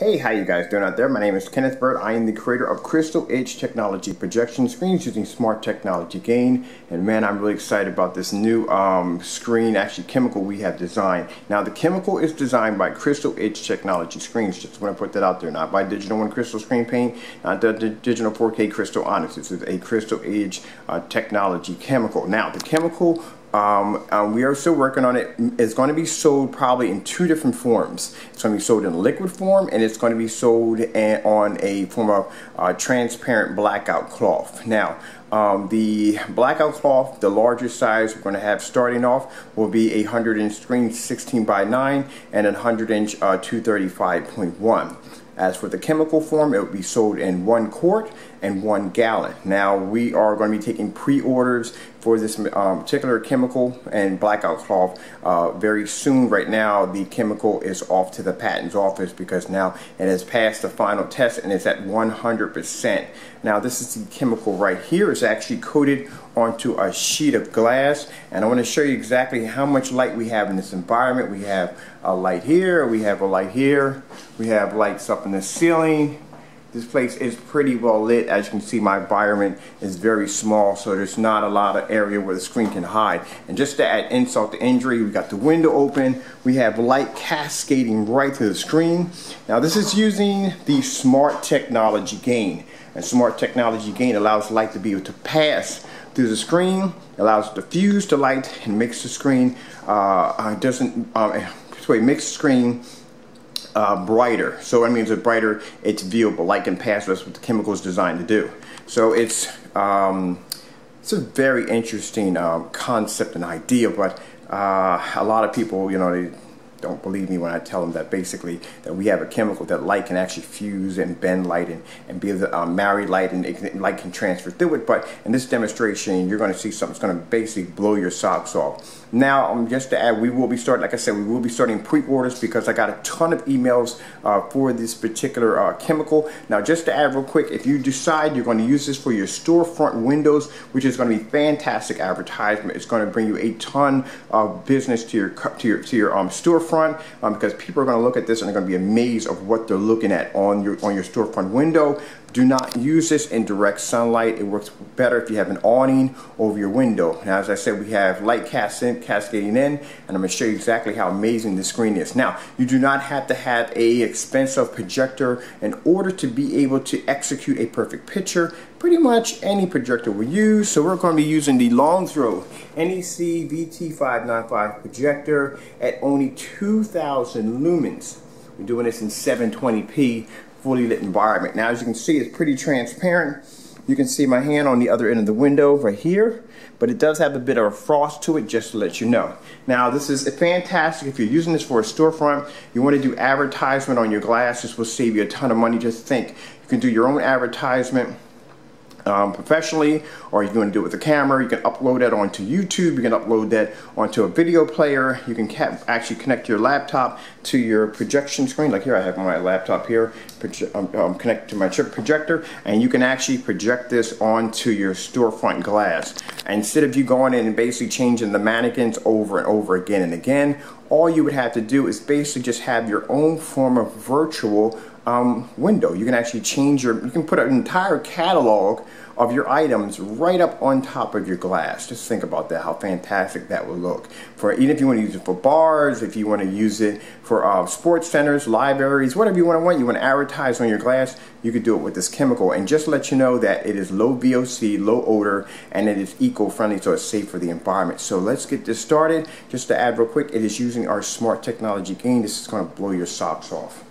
Hey, how you guys doing out there? My name is Kenneth Bird. I am the creator of Crystal Edge Technology projection screens using Smart Technology Gain. And man, I'm really excited about this new screen, actually chemical we have designed. Now the chemical is designed by Crystal Edge Technology Screens. Just want to put that out there. Not by Digital One Crystal Screen Paint, not the Digital 4K Crystal Onyx. This is a Crystal Edge Technology chemical. Now the chemical, we are still working on it. It's going to be sold probably in two different forms. It's going to be sold in liquid form, and it's going to be sold on a form of transparent blackout cloth. Now the blackout cloth, the larger size we're going to have starting off, will be a 100-inch screen 16:9 and a 100-inch 235.1. As for the chemical form, it will be sold in 1 quart and 1 gallon. Now we are going to be taking pre-orders for this particular chemical and blackout cloth very soon. Right now the chemical is off to the patent's office because now it has passed the final test and it's at 100%. Now this is the chemical right here. It's actually coated onto a sheet of glass, and I want to show you exactly how much light we have in this environment. We have a light here, we have a light here, we have lights up in the ceiling. This place is pretty well lit. As you can see, my environment is very small, so there's not a lot of area where the screen can hide. And just to add insult to injury, we got the window open. We have light cascading right through the screen. Now this is using the Smart Technology Gain. And Smart Technology Gain allows light to be able to pass through the screen, allows it to fuse the light and makes the screen brighter. So that means it's brighter, it's viewable, light can pass. That's what the chemical is designed to do. So it's a very interesting concept and idea, but a lot of people, you know, they don't believe me when I tell them that basically that we have a chemical that light can actually fuse and bend light and be able to marry light, and light can transfer through it. But in this demonstration, you're going to see something that's going to basically blow your socks off. Now, just to add, we will be starting, like I said, we will be starting pre-orders because I got a ton of emails for this particular chemical. Now, just to add real quick, if you decide you're going to use this for your storefront windows, which is going to be fantastic advertisement, it's going to bring you a ton of business to your storefront. Because people are going to look at this and they're going to be amazed of what they're looking at on your storefront window. Do not use this in direct sunlight. It works better if you have an awning over your window. Now, as I said, we have light cascading in, and I'm going to show you exactly how amazing this screen is. Now, you do not have to have a expensive projector in order to be able to execute a perfect picture. Pretty much any projector will use. So we're going to be using the Longthrow NEC VT595 projector at only 2,000 lumens. We're doing this in 720p. Fully lit environment. Now, as you can see, it's pretty transparent. You can see my hand on the other end of the window right here, but it does have a bit of a frost to it, just to let you know. Now, this is fantastic. If you're using this for a storefront, you want to do advertisement on your glass, this will save you a ton of money. Just think, you can do your own advertisement professionally, or you're going to do it with a camera. You can upload that onto YouTube, you can upload that onto a video player, you can actually connect your laptop to your projection screen. Like here, I have my laptop here, connect to my projector, and you can actually project this onto your storefront glass. And instead of you going in and basically changing the mannequins over and over again and again, all you would have to do is basically just have your own form of virtual window. You can actually change you can put an entire catalog of your items right up on top of your glass. Just think about that, how fantastic that would look. For even if you want to use it for bars, if you want to use it for sports centers, libraries, whatever you want. You want to advertise on your glass, you could do it with this chemical. And just let you know that it is low VOC, low odor, and it is eco-friendly, so it's safe for the environment. So let's get this started. Just to add real quick, it is using our Smart Technology Gain. This is going to blow your socks off.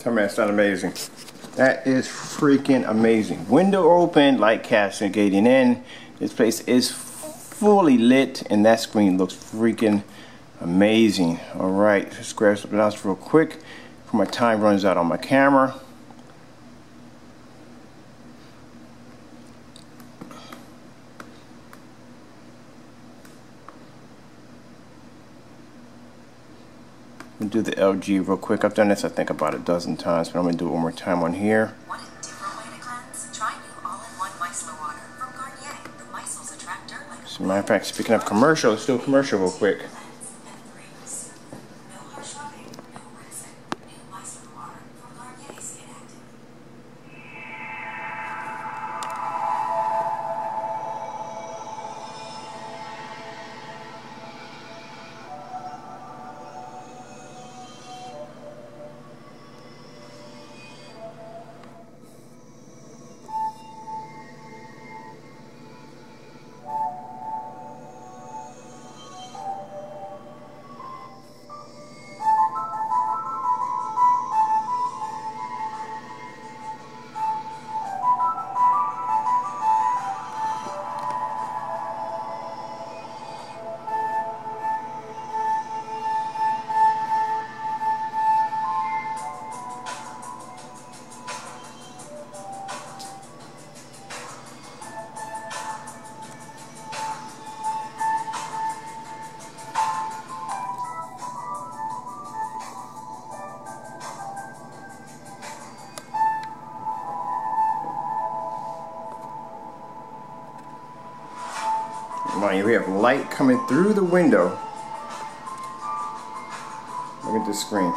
Tell me that's not amazing. That is freaking amazing. Window open, light cascading in. This place is fully lit and that screen looks freaking amazing. All right, let's grab something else real quick before my time runs out on my camera. We'll do the LG real quick. I've done this, I think, about a dozen times, but I'm going to do it one more time on here. Want a different way to cleanse? Try new all-in-one micellar water from Garnier. The micelles attract dirt like a... As a matter of fact, speaking of commercial, let's do a commercial real quick. We have light coming through the window. Look at this screen.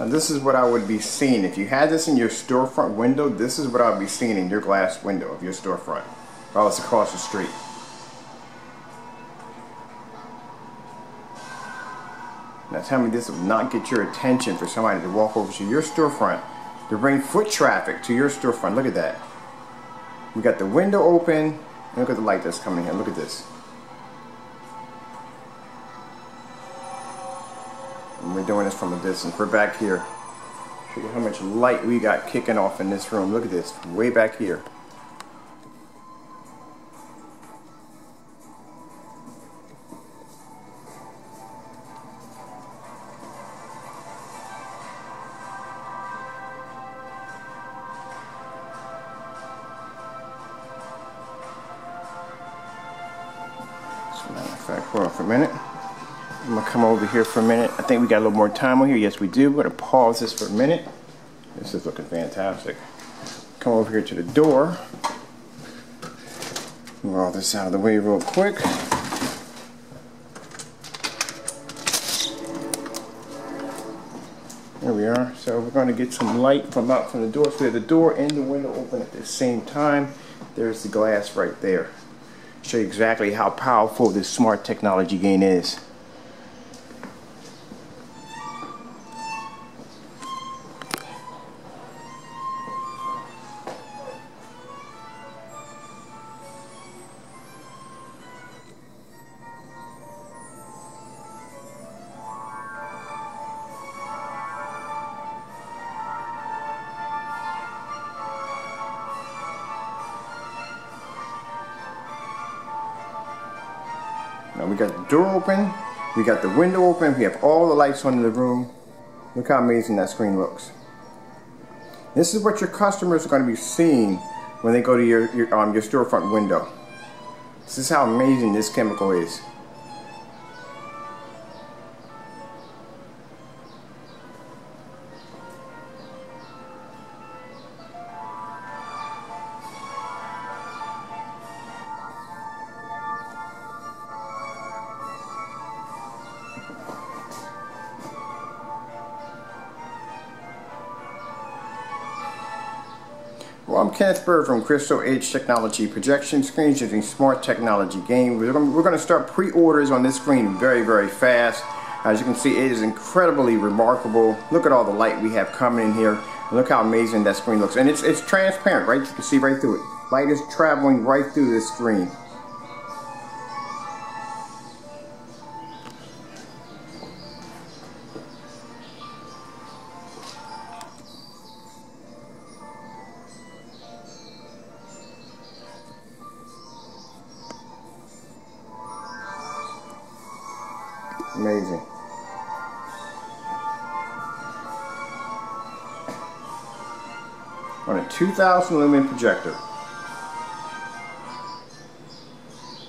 Now this is what I would be seeing. If you had this in your storefront window, this is what I would be seeing in your glass window of your storefront, if I was across the street. Now tell me this would not get your attention for somebody to walk over to your storefront, to bring foot traffic to your storefront. Look at that. We got the window open, and look at the light that's coming in. Look at this. We're doing this from a distance. We're back here. Show you how much light we got kicking off in this room. Look at this, way back here. So matter of fact, hold on for a minute. I'm gonna come over here for a minute. I think we got a little more time on here. Yes, we do. We're gonna pause this for a minute. This is looking fantastic. Come over here to the door. Move all this out of the way real quick. There we are. So we're gonna get some light from out from the door. So we have the door and the window open at the same time. There's the glass right there. Show you exactly how powerful this smart technology gain is. Now we got the door open, we got the window open, we have all the lights on in the room. Look how amazing that screen looks. This is what your customers are going to be seeing when they go to your storefront window. This is how amazing this chemical is. Well, I'm Kenneth Bird from Crystal Edge Technology Projection Screens using Smart Technology Gain. We're going to start pre-orders on this screen very, very fast. As you can see, it is incredibly remarkable. Look at all the light we have coming in here. Look how amazing that screen looks. And it's transparent, right? You can see right through it. Light is traveling right through this screen. Amazing. On a 2,000 lumen projector.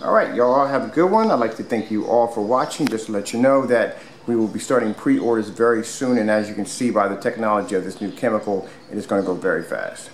Alright, y'all all have a good one. I'd like to thank you all for watching. Just to let you know that we will be starting pre-orders very soon, and as you can see by the technology of this new chemical, it is going to go very fast.